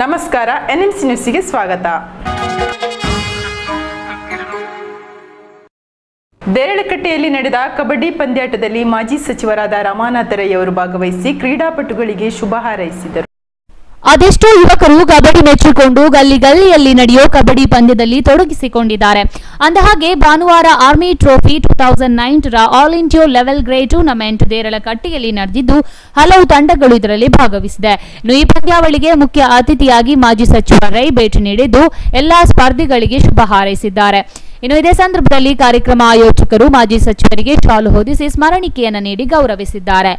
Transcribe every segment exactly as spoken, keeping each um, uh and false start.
ನಮಸ್ಕಾರ N M C ನ್ಯೂಸ್ಗೆ ಸ್ವಾಗತ. ದೇರಳಕಟ್ಟೆಯಲ್ಲಿ ನಡೆದ ಕಬಡ್ಡಿ ಪಂದ್ಯಾಟದಲ್ಲಿ ಮಾಜಿ ಸಚಿವರಾದ ರಮಾನಾಥ ರೈ ಅವರು ಭಾಗವಹಿಸಿ ಕ್ರೀಡಾಪಟುಗಳಿಗೆ ಶುಭ ಹಾರೈಸಿದರು. ಅದೆಷ್ಟೋ ಯುವಕರು ಕಬಡ್ಡಿ ಮೆಚ್ಚಿಕೊಂಡು ಗಲ್ಲಿ ಗಲ್ಲಿಯಲ್ಲಿ ನಡೆಯೋ ಕಬಡ್ಡಿ ಪಂದ್ಯದಲ್ಲಿ ತೊಡಗಿಸಿಕೊಂಡಿದ್ದಾರೆ. ಅಂದಹಾಗೆ ಭಾನುವಾರ army trophy two thousand nine ರ all India level grade tournament ದೇರಳಕಟ್ಟೆಯಲ್ಲಿ ನಡೆದಿದ್ದು ಹಲವು ತಂಡಗಳು ಇದರಲ್ಲಿ ಭಾಗವಹಿಸಿದೆ. ಇನ್ನು ಈ ಪಂದ್ಯಾವಳಿಗೆ ಮುಖ್ಯ ಅತಿಥಿಯಾಗಿ ಮಾಜಿ ಸಚಿವ ರೈ ಭೇಟಿ ನೀಡಿದ್ದು ಎಲ್ಲಾ ಸ್ಪರ್ಧಿಗಳಿಗೆ ಶುಭ ಹಾರೈಸಿದ್ದಾರೆ. ಇನ್ನು ಇದೇ ಸಂದರ್ಭದಲ್ಲಿ ಕಾರ್ಯಕ್ರಮ ಆಯೋಜಕರು ಮಾಜಿ ಸಚಿವರಿಗೆ ಶಾಲು ಹೊದಿಸಿ ಸ್ಮರಣಿಕೆಯನ್ನು ನೀಡಿ ಗೌರವಿಸಿದ್ದಾರೆ.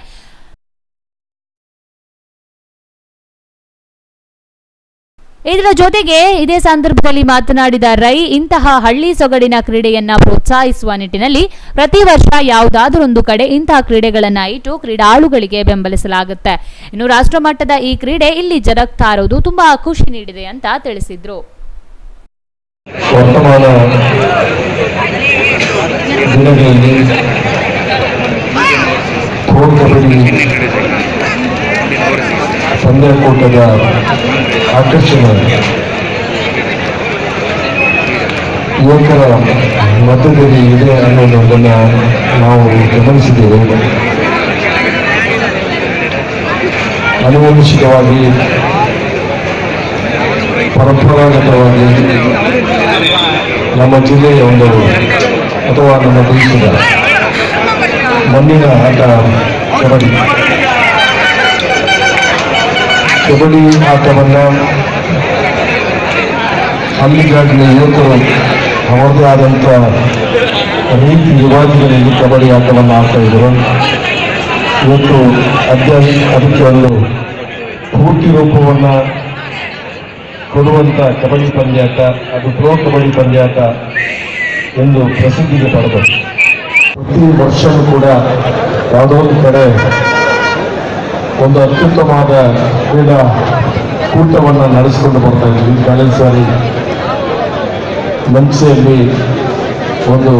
ಇದರ ಜೊತೆಗೆ ಇದೇ ಸಂದರ್ಭದಲ್ಲಿ ಮಾತನಾಡಿದ ರೈ, ಇಂತಹ ಹಳ್ಳಿ ಸೊಗಡಿನ ಕ್ರೀಡೆಯನ್ನ ಪ್ರೋತ್ಸಾಹಿಸುವ ನಿಟ್ಟಿನಲ್ಲಿ ಪ್ರತಿ ವರ್ಷ ಯಾವುದಾದರೊಂದು ಕಡೆ ಇಂತಹ ಕ್ರೀಡೆಗಳನ್ನ ಇಟ್ಟು ಕ್ರೀಡಾಳುಗಳಿಗೆ ಬೆಂಬಲಿಸಲಾಗುತ್ತೆ. ಇನ್ನು ರಾಷ್ಟ್ರಮಟ್ಟದ ಈ ಕ್ರೀಡೆ ಇಲ್ಲಿ ಜರುಗ್ತಾ ಇರೋದು ತುಂಬಾ ಖುಷಿ ನೀಡಿದೆ ಅಂತ ತಿಳಿಸಿದ್ರು. ಆಕರ್ಷಣೆ ಯುವಕರ ಮಧ್ಯದಲ್ಲಿ ಇದೆ ಅನ್ನೋದನ್ನು ನಾವು ಗಮನಿಸಿದ್ದೇವೆ. ಅನುವಂಶಿಕವಾಗಿ ಪರಂಪರಾಗತವಾಗಿ ನಮ್ಮ ಜಿಲ್ಲೆಯ ಒಂದು ಅಥವಾ ನಮ್ಮ ದೇಶದ ಮಣ್ಣಿನ ಆಟ ಕಬಡ್ಡಿ. ಕಬಡ್ಡಿ ಆಟವನ್ನು ಹಳ್ಳಿಗಾಡಿನ ಯುವಕರು ಅವರದೇ ಆದಂಥ ರೀತಿ ರಿವಾಜುಗಳಲ್ಲಿ ಕಬಡ್ಡಿ ಆಟವನ್ನು ಆಡ್ತಾ ಇದ್ದರು. ಇವತ್ತು ಅಧ್ಯಾತ್ಮ ಅದಕ್ಕೆ ಒಂದು ಪೂರ್ತಿ ರೂಪವನ್ನು ಕೊಡುವಂಥ ಕಬಡ್ಡಿ ಪಂದ್ಯಾಟ, ಅದು ಪ್ರೋ ಕಬಡ್ಡಿ ಪಂದ್ಯಾಟ ಎಂದು ಪ್ರಸಿದ್ಧಿಗೆ ಪಡೆದರು. ಪ್ರತಿ ವರ್ಷವೂ ಕೂಡ ಯಾವುದೋ ಒಂದು ಕಡೆ ಒಂದು ಅತ್ಯುತ್ತಮವಾದ ಕ್ರೀಡಾ ಕೂಟವನ್ನು ನಡೆಸಿಕೊಂಡು ಬರ್ತಾ ಇದ್ದೀವಿ. ಕಳೆದ ಸಾರಿ ಮಂಚೆಯಲ್ಲಿ ಒಂದು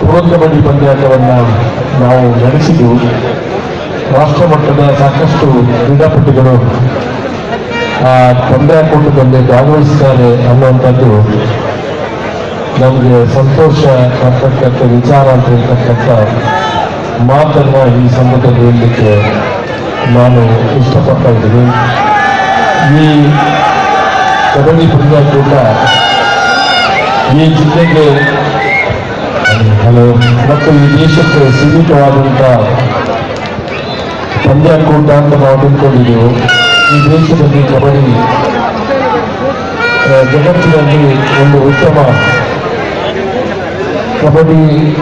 ಪ್ರೋ ಕಬಡ್ಡಿ ಪಂದ್ಯಾಟವನ್ನು ನಾವು ನಡೆಸಿದ್ದೆವು. ರಾಷ್ಟ್ರ ಮಟ್ಟದ ಸಾಕಷ್ಟು ಕ್ರೀಡಾಪಟುಗಳು ಆ ಪಂದ್ಯಾಕೂಟದಲ್ಲಿ ಭಾಗವಹಿಸ್ತಾರೆ ಅನ್ನುವಂಥದ್ದು ನಮಗೆ ಸಂತೋಷ ಅಂತಕ್ಕಂಥ ವಿಚಾರ ಅಂತ ಹೇಳ್ತಕ್ಕಂಥ ಮಾತನ್ನು ಈ ಸಂದರ್ಭದಲ್ಲಿ ಹೇಳಲಿಕ್ಕೆ ನಾನು ಇಷ್ಟಪಡ್ತಾ ಇದ್ದೀನಿ. ಈ ಕಬಡ್ಡಿ ಪಂದ್ಯಾಕೂಟ ಈ ಜಿಲ್ಲೆಗೆ ಮತ್ತು ಈ ದೇಶಕ್ಕೆ ಸೀಮಿತವಾದಂಥ ಪಂದ್ಯಾಕೂಟ ಅಂತ ನಾವು ತಿಳ್ಕೊಂಡಿದ್ದೆವು. ಈ ದೇಶದಲ್ಲಿ ಕಬಡ್ಡಿ ಜಗತ್ತಿನಲ್ಲಿ ಒಂದು ಉತ್ತಮ ಕಬಡ್ಡಿ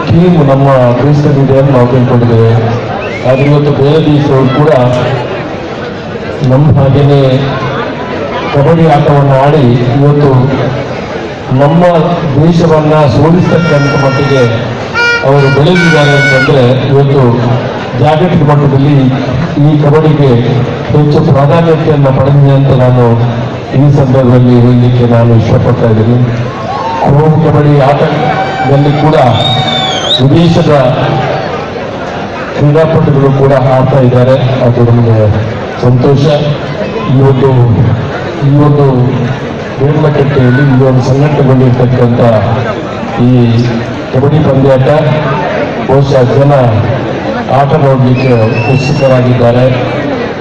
ಟೀಮ್ ನಮ್ಮ ದೇಶದಲ್ಲಿದೆ ಅಂತ ನಾವು ತಿಳ್ಕೊಂಡಿದ್ದೇವೆ. ಅದು ಇವತ್ತು ಬೇರೆ ದೇಶಗಳು ಕೂಡ ನಮ್ಮ ಹಾಗೆಯೇ ಕಬಡ್ಡಿ ಆಟವನ್ನು ಆಡಿ ಇವತ್ತು ನಮ್ಮ ದೇಶವನ್ನು ಸೋಲಿಸ್ತಕ್ಕಂಥ ಮಟ್ಟಿಗೆ ಅವರು ಬೆಳೆದಿದ್ದಾರೆ ಅಂತಂದರೆ ಇವತ್ತು ಜಾಗತಿಕ ಮಟ್ಟದಲ್ಲಿ ಈ ಕಬಡ್ಡಿಗೆ ಹೆಚ್ಚು ಪ್ರಾಧಾನ್ಯತೆಯನ್ನು ಪಡೆದಿದೆ ಅಂತ ನಾನು ಈ ಸಂದರ್ಭದಲ್ಲಿ ಹೇಳಲಿಕ್ಕೆ ನಾನು ಇಷ್ಟಪಡ್ತಾ ಇದ್ದೀನಿ. ಖೋ ಕಬಡ್ಡಿ ಆಟದಲ್ಲಿ ಕೂಡ ವಿದೇಶದ ಕ್ರೀಡಾಪಟುಗಳು ಕೂಡ ಆಡ್ತಾ ಇದ್ದಾರೆ. ಅದು ನಮಗೆ ಸಂತೋಷ. ಈ ಒಂದು ಈ ಒಂದು ದೇರಳಕಟ್ಟೆಯಲ್ಲಿ ಈ ಒಂದು ಸಂಘಟನೆಗೊಂಡಿರ್ತಕ್ಕಂಥ ಈ ಕಬಡ್ಡಿ ಪಂದ್ಯಾಟ ಬಹುಶಃ ಜನ ಆಟ ನೋಡಲಿಕ್ಕೆ ಉತ್ಸುಕರಾಗಿದ್ದಾರೆ.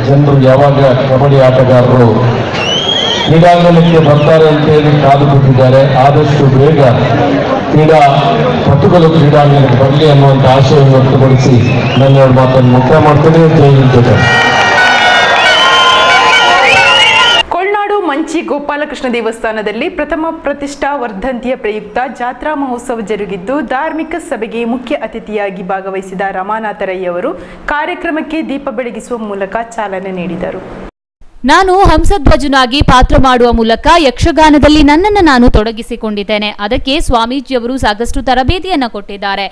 ಜನರು ಯಾವಾಗ ಕಬಡ್ಡಿ ಆಟಗಾರರು ಕ್ರೀಡಾಂಗಣಕ್ಕೆ ಬರ್ತಾರೆ ಅಂತೇಳಿ ಕಾದು ಕೂತಿದ್ದಾರೆ. ಆದಷ್ಟು ಬೇಗ ಕ್ರೀಡಾ ಪಟುಗಳು ಕ್ರೀಡಾಂಗಣಕ್ಕೆ ಬರಲಿ ಅನ್ನುವಂಥ ಆಶಯವನ್ನು ವ್ಯಕ್ತಪಡಿಸಿ ನನ್ನ ಎರಡು ಮಾತನ್ನು ಮುಕ್ತ ಮಾಡ್ತೇನೆ ಅಂತ ಹೇಳಿದ್ದೇನೆ. ಕೊಳ್ನಾಡು ಮಂಚಿ ಗೋಪಾಲಕೃಷ್ಣ ದೇವಸ್ಥಾನದಲ್ಲಿ ಪ್ರಥಮ ಪ್ರತಿಷ್ಠಾ ವರ್ಧಂತಿಯ ಪ್ರಯುಕ್ತ ಜಾತ್ರಾ ಮಹೋತ್ಸವ ಜರುಗಿದ್ದು, ಧಾರ್ಮಿಕ ಸಭೆಗೆ ಮುಖ್ಯ ಅತಿಥಿಯಾಗಿ ಭಾಗವಹಿಸಿದ ರಮಾನಾಥ ರೈ ಅವರು ಕಾರ್ಯಕ್ರಮಕ್ಕೆ ದೀಪ ಬೆಳಗಿಸುವ ಮೂಲಕ ಚಾಲನೆ ನೀಡಿದರು. ನಾನು ಹಂಸಧ್ವಜನಾಗಿ ಪಾತ್ರ ಮಾಡುವ ಮೂಲಕ ಯಕ್ಷಗಾನದಲ್ಲಿ ನನ್ನನ್ನು ನಾನು ತೊಡಗಿಸಿಕೊಂಡಿದ್ದೇನೆ. ಅದಕ್ಕೆ ಸ್ವಾಮೀಜಿಯವರು ಸಾಕಷ್ಟು ತರಬೇತಿಯನ್ನು ಕೊಟ್ಟಿದ್ದಾರೆ.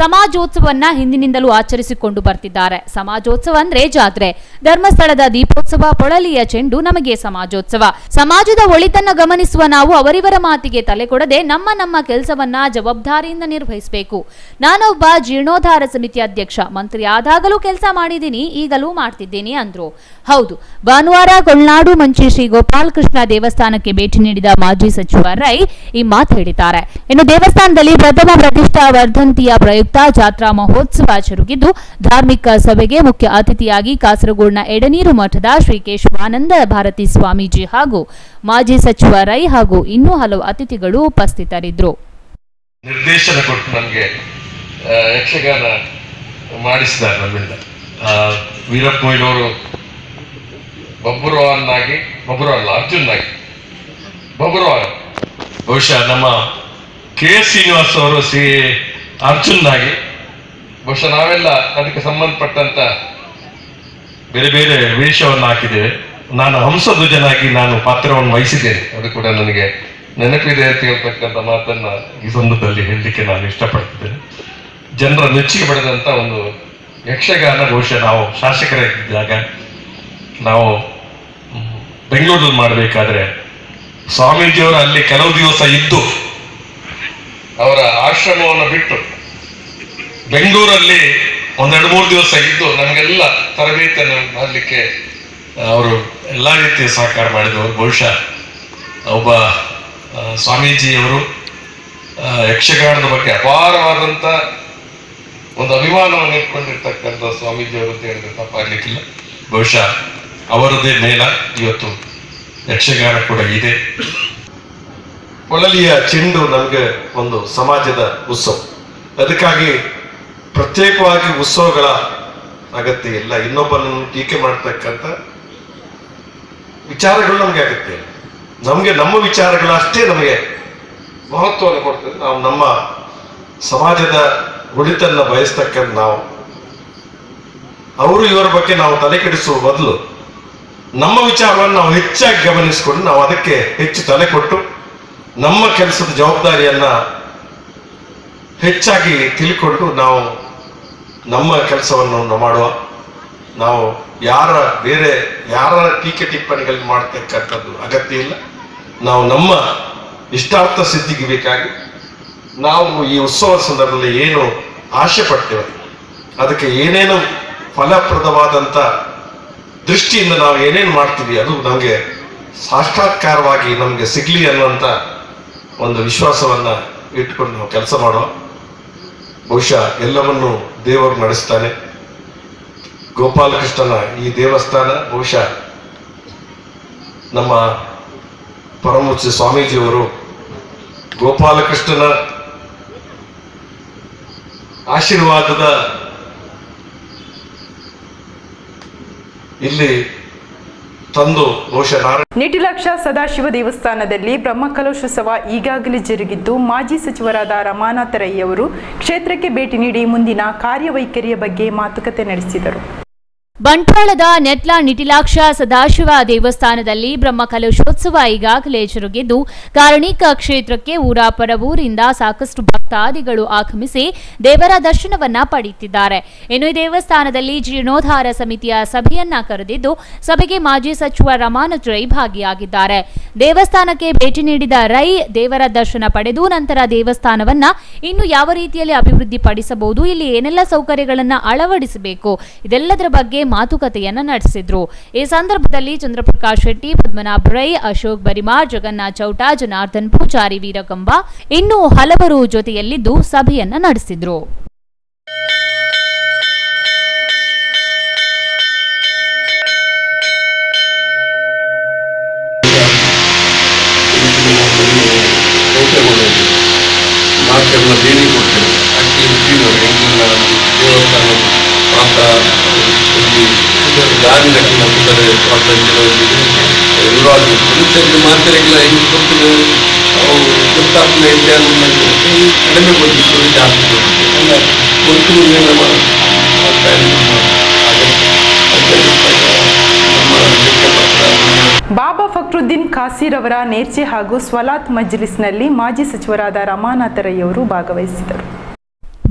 ಸಮಾಜೋತ್ಸವವನ್ನು ಹಿಂದಿನಿಂದಲೂ ಆಚರಿಸಿಕೊಂಡು ಬರ್ತಿದ್ದಾರೆ. ಸಮಾಜೋತ್ಸವ ಅಂದ್ರೆ ಜಾತ್ರೆ. ಧರ್ಮಸ್ಥಳದ ದೀಪೋತ್ಸವ, ಪೊಳಲಿಯ ಚೆಂಡು ನಮಗೆ ಸಮಾಜೋತ್ಸವ. ಸಮಾಜದ ಒಳಿತನ್ನು ಗಮನಿಸುವ ನಾವು ಅವರಿವರ ಮಾತಿಗೆ ತಲೆ ಕೊಡದೆ ನಮ್ಮ ನಮ್ಮ ಕೆಲಸವನ್ನ ಜವಾಬ್ದಾರಿಯಿಂದ ನಿರ್ವಹಿಸಬೇಕು. ನಾನೊಬ್ಬ ಜೀರ್ಣೋದ್ಧಾರ ಸಮಿತಿ ಅಧ್ಯಕ್ಷ, ಮಂತ್ರಿ ಆದಾಗಲೂ ಕೆಲಸ ಮಾಡಿದ್ದೀನಿ, ಈಗಲೂ ಮಾಡ್ತಿದ್ದೀನಿ ಅಂದ್ರು. ಹೌದು, ಭಾನುವಾರ ಕೊಳ್ನಾಡು ಮಂಚಿ ಶ್ರೀ ಗೋಪಾಲ್ ಕೃಷ್ಣ ದೇವಸ್ಥಾನಕ್ಕೆ ಭೇಟಿ ನೀಡಿದ ಮಾಜಿ ಸಚಿವ ರೈ ಈ ಮಾತು ಹೇಳಿದ್ದಾರೆ. ಇನ್ನು ದೇವಸ್ಥಾನದಲ್ಲಿ ಪ್ರಥಮ ಪ್ರತಿಷ್ಠಾ ವರ್ಧಂತಿಯ ಪ್ರಯುಕ್ತ ಜಾತ್ರಾ ಮಹೋತ್ಸವ ಜರುಗಿದ್ದು, ಧಾರ್ಮಿಕ ಸಭೆಗೆ ಮುಖ್ಯ ಅತಿಥಿಯಾಗಿ ಕಾಸರಗೋಡಿನ ಎಡನೀರು ಮಠದ ಶ್ರೀ ಕೇಶವಾನಂದ ಭಾರತಿ ಸ್ವಾಮೀಜಿ ಹಾಗೂ ಮಾಜಿ ಸಚಿವ ರೈ ಹಾಗೂ ಇನ್ನೂ ಹಲವು ಅತಿಥಿಗಳು ಉಪಸ್ಥಿತರಿದ್ದರು. ನಿರ್ದೇಶನ ಕೊಟ್ಟು ನನಗೆ ಯಕ್ಷಗಾನ ಮಾಡಿಸಿದ್ದಾರೆ. ನಮ್ಮಿಂದ ವೀರಪ್ಪ ಮೊಯ್ಲವರು ಬಬ್ರುವನ್ನಾಗಿ, ಬಬ್ರು ಅಲ್ಲ ಅರ್ಜುನ್ನಾಗಿ ಬಬ್ರುವ, ಬಹುಶಃ ನಮ್ಮ ಕೆ ಎಸ್ ಶ್ರೀನಿವಾಸ್ ಅವರು ಸಿ ಅರ್ಜುನ್ನಾಗಿ, ಬಹುಶಃ ನಾವೆಲ್ಲ ಅದಕ್ಕೆ ಸಂಬಂಧಪಟ್ಟಂತ ಬೇರೆ ಬೇರೆ ವೇಷವನ್ನು ಹಾಕಿದ್ದೇವೆ. ನಾನು ಹಂಸಧ್ವಜನಾಗಿ ನಾನು ಪಾತ್ರವನ್ನು ವಹಿಸಿದ್ದೇನೆ, ಅದು ಕೂಡ ನನಗೆ ನೆನಪಿದೆ ಅಂತ ಹೇಳ್ತಕ್ಕಂಥ ಮಾತನ್ನ ಈ ಸಂದರ್ಭದಲ್ಲಿ ಹೇಳಲಿಕ್ಕೆ ನಾನು ಇಷ್ಟಪಡ್ತಿದ್ದೇನೆ. ಜನರ ಮೆಚ್ಚುಗೆ ಪಡೆದಂಥ ಒಂದು ಯಕ್ಷಗಾನ ಬಹುಶಃ ನಾವು ಶಾಸಕರಾಗಿದ್ದಾಗ ನಾವು ಬೆಂಗಳೂರಲ್ಲಿ ಮಾಡಬೇಕಾದ್ರೆ ಸ್ವಾಮೀಜಿಯವರು ಅಲ್ಲಿ ಕೆಲವು ದಿವಸ ಇದ್ದು ಅವರ ಆಶ್ರಮವನ್ನು ಬಿಟ್ಟು ಬೆಂಗಳೂರಲ್ಲಿ ಒಂದೆರಡು ಮೂರು ದಿವಸ ಇದ್ದು ನಮಗೆಲ್ಲ ತರಬೇತಿಯನ್ನು ಮಾಡಲಿಕ್ಕೆ ಅವರು ಎಲ್ಲ ರೀತಿಯ ಸಹಕಾರ ಮಾಡಿದವರು. ಬಹುಶಃ ಒಬ್ಬ ಸ್ವಾಮೀಜಿಯವರು ಯಕ್ಷಗಾನದ ಬಗ್ಗೆ ಅಪಾರವಾದಂಥ ಒಂದು ಅಭಿಮಾನವನ್ನು ಇಟ್ಕೊಂಡಿರ್ತಕ್ಕಂಥ ಸ್ವಾಮೀಜಿಯವರು ಅಂತ ಹೇಳಿದ್ರೆ ತಪ್ಪಾಗಲಿಕ್ಕಿಲ್ಲ. ಬಹುಶಃ ಅವರದೇ ಮೇಲ ಇವತ್ತು ಯಕ್ಷಗಾನ ಕೂಡ ಇದೆ. ಕೊಳಲಿಯ ಚೆಂಡು ನಮಗೆ ಒಂದು ಸಮಾಜದ ಉತ್ಸವ, ಅದಕ್ಕಾಗಿ ಪ್ರತ್ಯೇಕವಾಗಿ ಉತ್ಸವಗಳ ಅಗತ್ಯ ಇಲ್ಲ. ಇನ್ನೊಬ್ಬನನ್ನು ಟೀಕೆ ಮಾಡ್ತಕ್ಕಂಥ ವಿಚಾರಗಳು ನಮಗೆ ಅಗತ್ಯ ಇಲ್ಲ. ನಮಗೆ ನಮ್ಮ ವಿಚಾರಗಳಷ್ಟೇ ನಮಗೆ ಮಹತ್ವವನ್ನು ಕೊಡ್ತದೆ. ನಾವು ನಮ್ಮ ಸಮಾಜದ ಒಳಿತನ್ನು ಬಯಸ್ತಕ್ಕಂಥ ನಾವು ಅವರು ಇವರ ಬಗ್ಗೆ ನಾವು ತಲೆ ಕೆಡಿಸುವ ಬದಲು ನಮ್ಮ ವಿಚಾರವನ್ನು ನಾವು ಹೆಚ್ಚಾಗಿ ಗಮನಿಸಿಕೊಂಡು ನಾವು ಅದಕ್ಕೆ ಹೆಚ್ಚು ತಲೆ ಕೊಟ್ಟು ನಮ್ಮ ಕೆಲಸದ ಜವಾಬ್ದಾರಿಯನ್ನು ಹೆಚ್ಚಾಗಿ ತಿಳ್ಕೊಂಡು ನಾವು ನಮ್ಮ ಕೆಲಸವನ್ನು ಮಾಡುವ, ನಾವು ಯಾರ ಬೇರೆ ಯಾರ ಟೀಕೆ ಟಿಪ್ಪಣಿಗಳು ಮಾಡ್ತಕ್ಕಂಥದ್ದು ಅಗತ್ಯ ಇಲ್ಲ. ನಾವು ನಮ್ಮ ಇಷ್ಟಾರ್ಥ ಸಿದ್ಧಿಗೆ ಬೇಕಾಗಿ ನಾವು ಈ ಉತ್ಸವ ಸಂದರ್ಭದಲ್ಲಿ ಏನು ಆಸೆ ಪಡ್ತೇವೆ, ಅದಕ್ಕೆ ಏನೇನು ಫಲಪ್ರದವಾದಂಥ ದೃಷ್ಟಿಯಿಂದ ನಾವು ಏನೇನು ಮಾಡ್ತೀವಿ ಅದು ನಮಗೆ ಸಾಕ್ಷಾತ್ಕಾರವಾಗಿ ನಮಗೆ ಸಿಗಲಿ ಅನ್ನುವಂಥ ಒಂದು ವಿಶ್ವಾಸವನ್ನು ಇಟ್ಕೊಂಡು ನಾವು ಕೆಲಸ ಮಾಡುವ. ಬಹುಶಃ ಎಲ್ಲವನ್ನು ದೇವರು ನಡೆಸ್ತಾನೆ. ಗೋಪಾಲಕೃಷ್ಣನ ಈ ದೇವಸ್ಥಾನ ಬಹುಶಃ ನಮ್ಮ ಪರಮಪೂಜ್ಯ ಸ್ವಾಮೀಜಿಯವರು ಗೋಪಾಲಕೃಷ್ಣನ ಆಶೀರ್ವಾದದ ಇಲ್ಲಿ ತಂದು ಬಹುಶಃ ನಿಟಿಲಕ್ಷ ಸದಾಶಿವ ದೇವಸ್ಥಾನದಲ್ಲಿ ಬ್ರಹ್ಮಕಲೋತ್ಸವ ಈಗಾಗಲೇ ಜರುಗಿದ್ದು, ಮಾಜಿ ಸಚಿವರಾದ ರಮಾನಾಥ ರೈ ಅವರು ಕ್ಷೇತ್ರಕ್ಕೆ ಭೇಟಿ ನೀಡಿ ಮುಂದಿನ ಕಾರ್ಯವೈಖರಿಯ ಬಗ್ಗೆ ಮಾತುಕತೆ ನಡೆಸಿದರು. ಬಂಟ್ವಾಳದ ನೆಟ್ಲ ನಿಟಿಲಾಕ್ಷ ಸದಾಶಿವ ದೇವಸ್ಥಾನದಲ್ಲಿ ಬ್ರಹ್ಮಕಲಶೋತ್ಸವ ಈಗಾಗಲೇ ಜರುಗಿದ್ದು, ಕಾರಣಿಕ ಕ್ಷೇತ್ರಕ್ಕೆ ಊರ ಪರವೂರಿಂದ ಸಾಕಷ್ಟು ಭಕ್ತಾದಿಗಳು ಆಗಮಿಸಿ ದೇವರ ದರ್ಶನವನ್ನ ಪಡೆಯುತ್ತಿದ್ದಾರೆ. ಇನ್ನು ಈ ದೇವಸ್ಥಾನದಲ್ಲಿ ಜೀರ್ಣೋದ್ಧಾರ ಸಮಿತಿಯ ಸಭೆಯನ್ನ ಕರೆದಿದ್ದು, ಸಭೆಗೆ ಮಾಜಿ ಸಚಿವ ರಮಾನಾಥ ರೈ ಭಾಗಿಯಾಗಿದ್ದಾರೆ. ದೇವಸ್ಥಾನಕ್ಕೆ ಭೇಟಿ ನೀಡಿದ ರೈ ದೇವರ ದರ್ಶನ ಪಡೆದು ನಂತರ ದೇವಸ್ಥಾನವನ್ನ ಇನ್ನು ಯಾವ ರೀತಿಯಲ್ಲಿ ಅಭಿವೃದ್ಧಿಪಡಿಸಬಹುದು, ಇಲ್ಲಿ ಏನೆಲ್ಲ ಸೌಕರ್ಯಗಳನ್ನ ಅಳವಡಿಸಬೇಕು, ಇದೆಲ್ಲದರ ಬಗ್ಗೆ ಮಾತುಕತೆಯನ್ನು ನಡೆಸಿದ್ರು. ಈ ಸಂದರ್ಭದಲ್ಲಿ ಚಂದ್ರಪ್ರಕಾಶ್ ಶೆಟ್ಟಿ, ಪದ್ಮನಾಭ ರೈ, ಅಶೋಕ್ ಬರಿಮಾರ್, ಜಗನ್ನಾಥ್ ಚೌಟ, ಜನಾರ್ದನ್ ಪೂಜಾರಿ, ವೀರಗಂಬ ಇನ್ನೂ ಹಲವರು ಜೊತೆಯಲ್ಲಿದ್ದು ಸಭೆಯನ್ನ ನಡೆಸಿದ್ರು. ಗಾಡಿ ನಟಿ ನಂಬಿದ್ದಾರೆ ಇವರು ಪುರುಷರಿಗೆ ಮಾತ್ರ ಇಲ್ಲ, ಹೆಂಗೆ ಗೊತ್ತಿಲ್ಲ, ಅವರು ಗೊತ್ತಾಗ್ತಾ ಇದೆ ಅನ್ನೋದು ಕಡಿಮೆ ಗೊತ್ತಿತ್ತು, ಜಾಸ್ತಿ ಗೊತ್ತಿಲ್ಲ, ಗೊತ್ತು ನಮ್ಮ ನಮ್ಮ ಲೆಕ್ಕ ಪತ್ರ ಬಾಬಾ ಫಕ್ರುದ್ದೀನ್ ಕಾಸಿರವರ ನೇರ್ಚೆ ಹಾಗೂ ಸ್ವಲಾತ್ ಮಜ್ಲಿಸ್ನಲ್ಲಿ ಮಾಜಿ ಸಚಿವರಾದ ರಮಾನಾಥರಯ್ಯವರು ಭಾಗವಹಿಸಿದರು.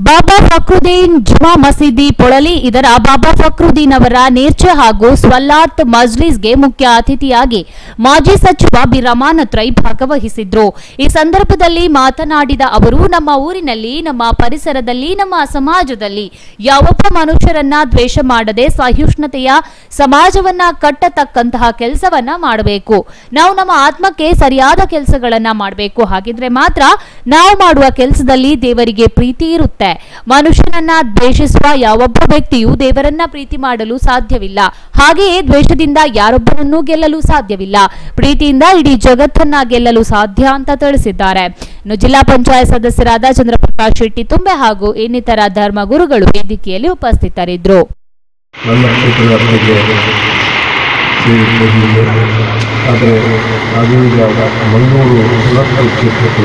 ಬಾಬಾ ಫಕ್ರುದ್ದೀನ್ ಜುಮಾ ಮಸೀದಿ ಪೊಳಲಿ ಇದರ ಬಾಬಾ ಫಕ್ರುದ್ದೀನ್ ಅವರ ನೇರ್ಚೆ ಹಾಗೂ ಸ್ವಲಾತ್ ಮಜ್ಲಿಸ್ಗೆ ಮುಖ್ಯ ಅತಿಥಿಯಾಗಿ ಮಾಜಿ ಸಚಿವ ಬಿ ರಮಾನಾಥ್ ರೈ ಭಾಗವಹಿಸಿದ್ರು. ಈ ಸಂದರ್ಭದಲ್ಲಿ ಮಾತನಾಡಿದ ಅವರು, ನಮ್ಮ ಊರಿನಲ್ಲಿ, ನಮ್ಮ ಪರಿಸರದಲ್ಲಿ, ನಮ್ಮ ಸಮಾಜದಲ್ಲಿ ಯಾವೊಬ್ಬ ಮನುಷ್ಯರನ್ನ ದ್ವೇಷ ಮಾಡದೆ ಸಹಿಷ್ಣುತೆಯ ಸಮಾಜವನ್ನ ಕಟ್ಟತಕ್ಕಂತಹ ಕೆಲಸವನ್ನ ಮಾಡಬೇಕು. ನಾವು ನಮ್ಮ ಆತ್ಮಕ್ಕೆ ಸರಿಯಾದ ಕೆಲಸಗಳನ್ನ ಮಾಡಬೇಕು. ಹಾಗಿದ್ರೆ ಮಾತ್ರ ನಾವು ಮಾಡುವ ಕೆಲಸದಲ್ಲಿ ದೇವರಿಗೆ ಪ್ರೀತಿ ಇರುತ್ತೆ. ಮನುಷ್ಯನನ್ನ ದ್ವೇಷಿಸುವ ಯಾವೊಬ್ಬ ವ್ಯಕ್ತಿಯೂ ದೇವರನ್ನ ಪ್ರೀತಿ ಮಾಡಲು ಸಾಧ್ಯವಿಲ್ಲ. ಹಾಗೆಯೇ ದ್ವೇಷದಿಂದ ಯಾರೊಬ್ಬರನ್ನೂ ಗೆಲ್ಲಲು ಸಾಧ್ಯವಿಲ್ಲ. ಪ್ರೀತಿಯಿಂದ ಇಡೀ ಜಗತ್ತನ್ನ ಗೆಲ್ಲಲು ಸಾಧ್ಯ ಅಂತ ತಿಳಿಸಿದ್ದಾರೆ. ಇನ್ನು ಜಿಲ್ಲಾ ಪಂಚಾಯತ್ ಸದಸ್ಯರಾದ ಚಂದ್ರಪ್ರಕಾಶ್ ಶೆಟ್ಟಿ ತುಂಬೆ ಹಾಗೂ ಇನ್ನಿತರ ಧರ್ಮ ಗುರುಗಳು ವೇದಿಕೆಯಲ್ಲಿ ಉಪಸ್ಥಿತರಿದ್ದರು. ಅದು ಈಗ ಮಂಗಳೂರು ಸುಲಭ ಕ್ಷೇತ್ರಕ್ಕೆ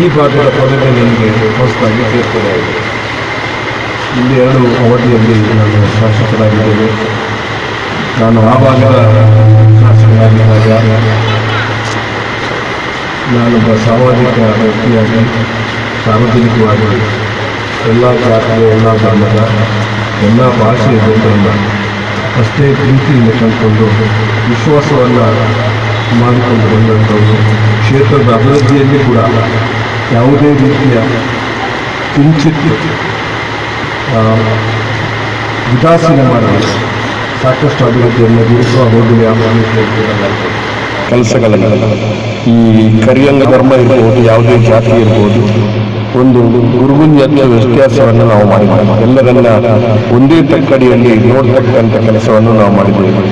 ಈ ಭಾಗದ ಪದವಿ ನನಗೆ ಹೊಸದಾಗಿ ಸೇರ್ಪಡೆಯಾಗಿದೆ. ಇಲ್ಲಿ ಎರಡು ಅವಧಿಯಲ್ಲಿ ನಾನು ಶಾಸಕರಾಗಿದ್ದೇನೆ. ನಾನು ಆ ಭಾಗದ ಶಾಸಕರಾಗಿದ್ದಾಗ ನಾನೊಬ್ಬ ಸಾಮಾಜಿಕ ವ್ಯಕ್ತಿಯಾಗಿ ಸಾರ್ವಜನಿಕವಾಗಿ ಎಲ್ಲ ಜಾತಿಯ, ಎಲ್ಲ ಧರ್ಮದ, ಎಲ್ಲ ಭಾಷೆಯ ಜನರನ್ನು ಅಷ್ಟೇ ಪ್ರೀತಿಯಿಂದ ಕಂಡುಕೊಂಡು ವಿಶ್ವಾಸವನ್ನು ಮಾಡಿಕೊಂಡು ಬಂದಂಥವ್ರು. ಕ್ಷೇತ್ರದ ಅಭಿವೃದ್ಧಿಯಲ್ಲಿ ಕೂಡ ಯಾವುದೇ ರೀತಿಯ ಕಿಂಚಿತ್ ವಿಕಾಸನೆ ಮಾಡಬೇಕು. ಸಾಕಷ್ಟು ಅಭಿವೃದ್ಧಿಯನ್ನು ಗುರುತ್ವ ಹೋಗಲಿ ಆಗುತ್ತೆ. ಕೆಲಸಗಳನ್ನು ಈ ಕರಿಯಂಗ ಧರ್ಮ ಇರ್ಬೋದು, ಯಾವುದೇ ಜಾತಿ ಇರ್ಬೋದು, ಒಂದು ಗುರುಗುಂಜತ್ವ ವ್ಯತ್ಯಾಸವನ್ನು ನಾವು ಮಾಡಿದ್ದೇವೆ. ಎಲ್ಲರನ್ನ ಒಂದೇ ತಕ್ಕಡಿಯಲ್ಲಿ ನೋಡ್ತಕ್ಕಂಥ ಕೆಲಸವನ್ನು ನಾವು ಮಾಡಿದ್ದೇವೆ.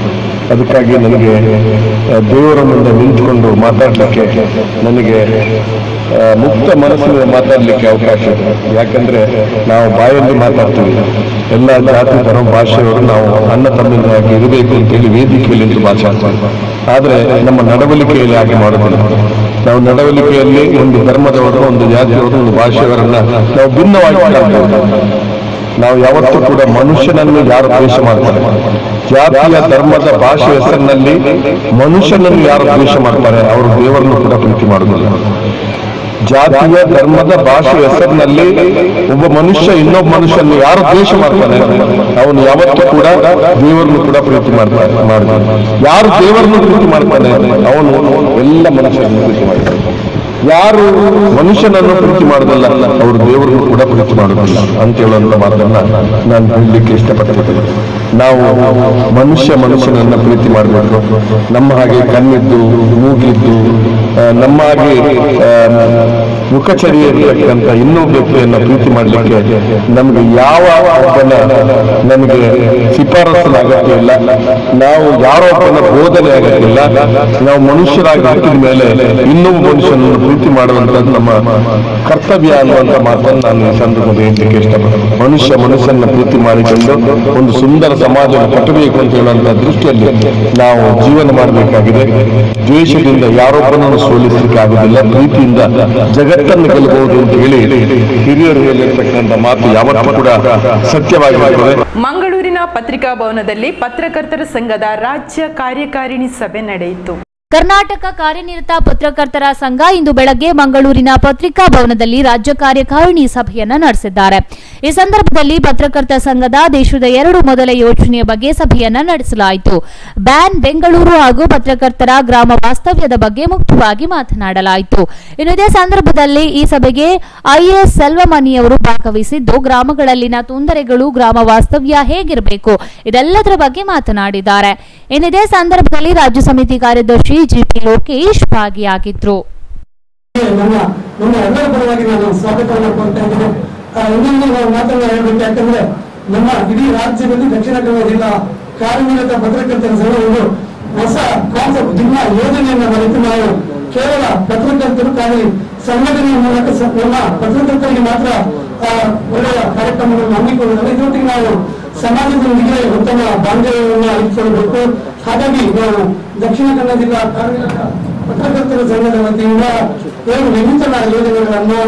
ಅದಕ್ಕಾಗಿ ನನಗೆ ದೇವರ ಮುಂದೆ ನಿಂತ್ಕೊಂಡು ಮಾತಾಡಲಿಕ್ಕೆ, ನನಗೆ ಮುಕ್ತ ಮನಸ್ಸಿನ ಮಾತಾಡಲಿಕ್ಕೆ ಅವಕಾಶ ಇದೆ. ಯಾಕಂದರೆ ನಾವು ಬಾಯಲ್ಲಿ ಮಾತಾಡ್ತೀವಿ. ಎಲ್ಲ ಜಾತಿ ಧರ್ಮ ಭಾಷೆಯವರು ನಾವು ಅನ್ನ ತಮ್ಮನಾಗಿ ಇರಬೇಕು ಅಂತೇಳಿ ವೇದಿಕೆಯಲ್ಲಿ ನಿಂತು ಮಾತಾಡ್ತೀವಿ. ಆದರೆ ನಮ್ಮ ನಡವಳಿಕೆಯಲ್ಲಿ ಹಾಗೆ ಮಾಡೋದಿಲ್ಲ. ನಾವು ನಡವಳಿಕೆಯಲ್ಲಿ ಒಂದು ಧರ್ಮದವರು, ಒಂದು ಜಾತಿಯವರು, ಒಂದು ಭಾಷೆಯವರನ್ನ ನಾವು ಭಿನ್ನವಾಗಿ ಕಾಣ್ಬೋದು. ನಾವು ಯಾವತ್ತೂ ಕೂಡ ಮನುಷ್ಯನನ್ನು ಯಾರು ದ್ವೇಷ ಮಾಡ್ತಾರೆ, ಜಾತಿಯ ಧರ್ಮದ ಭಾಷೆ ಹೆಸರಿನಲ್ಲಿ ಮನುಷ್ಯನನ್ನು ಯಾರು ದ್ವೇಷ ಮಾಡ್ತಾರೆ, ಅವರು ದೇವರನ್ನು ಕೂಡ ಪ್ರೀತಿ ಮಾಡುವುದಿಲ್ಲ. ಜಾತಿಯ ಧರ್ಮದ ಭಾಷೆ ಹೆಸರಿನಲ್ಲಿ ಒಬ್ಬ ಮನುಷ್ಯ ಇನ್ನೊಬ್ಬ ಮನುಷ್ಯನ ಯಾರು ದ್ವೇಷ ಮಾಡ್ತಾನೆ, ಅವನು ಯಾವತ್ತೂ ಕೂಡ ದೇವರನ್ನು ಕೂಡ ಪ್ರೀತಿ ಮಾಡ್ತಾರೆ ಮಾಡ್ತಾನೆ. ಯಾರು ದೇವರನ್ನು ಪ್ರೀತಿ ಮಾಡ್ತಾನೆ ಅವನು ಎಲ್ಲ ಮನುಷ್ಯರನ್ನು ಪ್ರೀತಿ ಮಾಡ್ತಾನೆ. ಯಾರು ಮನುಷ್ಯನನ್ನು ಪ್ರೀತಿ ಮಾಡೋದಲ್ಲ, ಅವರು ದೇವರನ್ನು ಕೂಡ ಪ್ರೀತಿ ಮಾಡೋದಿಲ್ಲ ಅಂತ ಹೇಳುವಂಥ ಮಾತನ್ನ ನಾನು ಹೇಳಲಿಕ್ಕೆ ಇಷ್ಟಪಟ್ಟಿದ್ದೇನೆ. ನಾವು ಮನುಷ್ಯ ಮನುಷ್ಯನನ್ನ ಪ್ರೀತಿ ಮಾಡಬೇಕು. ನಮ್ಮ ಹಾಗೆ ಕಣ್ಣಿದ್ದು, ಮೂಗಿದ್ದು, ನಮ್ಮ ಹಾಗೆ ಮುಖಚರ್ಯ ಇರತಕ್ಕಂಥ ಇನ್ನೊಬ್ಬ ವ್ಯಕ್ತಿಯನ್ನು ಪ್ರೀತಿ ಮಾಡಲಿಕ್ಕೆ ನಮಗೆ ಯಾವ ಒಬ್ಬನ ನಮಗೆ ಶಿಫಾರಸ್ಸಿನ ಅಗತ್ಯ ಇಲ್ಲ. ನಾವು ಯಾರೊಬ್ಬನ ಬೋಧನೆ ಆಗತ್ತಿಲ್ಲ. ನಾವು ಮನುಷ್ಯರಾಗಿ ಹಾಕಿದ ಮೇಲೆ ಇನ್ನೊಬ್ಬ ಮನುಷ್ಯನನ್ನು ಪ್ರೀತಿ ಮಾಡುವಂಥದ್ದು ನಮ್ಮ ಕರ್ತವ್ಯ ಅನ್ನುವಂಥ ಮಾತನ್ನು ನಾನು ಈ ಸಂದರ್ಭದಲ್ಲಿ ಹೇಳಲಿಕ್ಕೆ ಇಷ್ಟಪಡ್ತೀನಿ. ಮನುಷ್ಯ ಮನುಷ್ಯನ ಪ್ರೀತಿ ಮಾಡಿಕೊಂಡು ಒಂದು ಸುಂದರ ಸಮಾಜವನ್ನು ಕಟ್ಟಬೇಕು ಅಂತ ಹೇಳುವಂಥ ದೃಷ್ಟಿಯಲ್ಲಿ ನಾವು ಜೀವನ ಮಾಡಬೇಕಾಗಿದೆ. ದ್ವೇಷದಿಂದ ಯಾರೊಬ್ಬನನ್ನು ಸೋಲಿಸಲಿಕ್ಕೆ ಆಗುವುದಿಲ್ಲ. ಪ್ರೀತಿಯಿಂದ ಜಗತ್ತನ್ನು ಗೆಲ್ಲಬಹುದು ಅಂತ ಹೇಳಿ ಹಿರಿಯರು ಹೇಳಿರ್ತಕ್ಕಂಥ ಮಾತು ಯಾವತ್ತೂ ಕೂಡ ಸತ್ಯವಾಗಿರುತ್ತದೆ. ಮಂಗಳೂರಿನ ಪತ್ರಿಕಾ ಭವನದಲ್ಲಿ ಪತ್ರಕರ್ತರ ಸಂಘದ ರಾಜ್ಯ ಕಾರ್ಯಕಾರಿಣಿ ಸಭೆ ನಡೆಯಿತು. ಕರ್ನಾಟಕ ಕಾರ್ಯನಿರತ ಪತ್ರಕರ್ತರ ಸಂಘ ಇಂದು ಬೆಳಗ್ಗೆ ಮಂಗಳೂರಿನ ಪತ್ರಿಕಾ ಭವನದಲ್ಲಿ ರಾಜ್ಯ ಕಾರ್ಯಕಾರಿಣಿ ಸಭೆಯನ್ನು ನಡೆಸಿದ್ದಾರೆ. ಈ ಸಂದರ್ಭದಲ್ಲಿ ಪತ್ರಕರ್ತರ ಸಂಘದ ದೇಶದ ಎರಡು ಮೊದಲ ಯೋಜನೆಯ ಬಗ್ಗೆ ಸಭೆಯನ್ನು ನಡೆಸಲಾಯಿತು. ಬ್ಯಾನ್ ಬೆಂಗಳೂರು ಹಾಗೂ ಪತ್ರಕರ್ತರ ಗ್ರಾಮ ವಾಸ್ತವ್ಯದ ಬಗ್ಗೆ ಮುಖ್ಯವಾಗಿ ಮಾತನಾಡಲಾಯಿತು. ಇನ್ನು ಇದೇ ಸಂದರ್ಭದಲ್ಲಿ ಈ ಸಭೆಗೆ ಐ ಎ ಎಸ್ ಸೆಲ್ವಮಣಿಯವರು ಭಾಗವಹಿಸಿದ್ದು, ಗ್ರಾಮಗಳಲ್ಲಿನ ತೊಂದರೆಗಳು, ಗ್ರಾಮ ವಾಸ್ತವ್ಯ ಹೇಗಿರಬೇಕು, ಇದೆಲ್ಲದರ ಬಗ್ಗೆ ಮಾತನಾಡಿದ್ದಾರೆ. ಇನ್ನಿದೇ ಸಂದರ್ಭದಲ್ಲಿ ರಾಜ್ಯ ಸಮಿತಿ ಕಾರ್ಯದರ್ಶಿ ಜಿ ಪಿ ಲೋಕೇಶ್ ಭಾಗಿಯಾಗಿದ್ರು. ಯಾಕಂದ್ರೆ ನಮ್ಮ ಇಡೀ ರಾಜ್ಯದಲ್ಲಿ ದಕ್ಷಿಣ ಕನ್ನಡ ಜಿಲ್ಲಾ ಕಾರ್ಯನಿರತ ಪತ್ರಕರ್ತರ ಸಂಘ ಒಂದು ಹೊಸ ಕಾನ್ಸೆಪ್ಟ್, ಜಿಲ್ಲಾ ಯೋಜನೆಯನ್ನ ಬರೆದು ನಾವು ಕೇವಲ ಪತ್ರಕರ್ತರು ಕಾರ್ಯ ಸಂಘಟನೆಯ ಮೂಲಕ ನಮ್ಮ ಪತ್ರಕರ್ತರಿಗೆ ಮಾತ್ರ ಒಳ್ಳೆಯ ಕಾರ್ಯಕ್ರಮಗಳನ್ನು ಹಮ್ಮಿಕೊಳ್ಳುವುದಲ್ಲ, ಇದರೊಟ್ಟಿಗೆ ನಾವು ಸಮಾಜದೊಂದಿಗೆ ಉತ್ತಮ ಬಾಂಧವ್ಯವನ್ನು ಅಳಿಸಿಕೊಳ್ಳಬೇಕು. ಹಾಗಾಗಿ ನಾವು ದಕ್ಷಿಣ ಕನ್ನಡ ಜಿಲ್ಲಾ ಕಾರ್ಯನಿರತ ಪತ್ರಕರ್ತರ ಸಂಘದ ವತಿಯಿಂದ ಎರಡು ವಿನೂತನ ಯೋಜನೆಗಳನ್ನು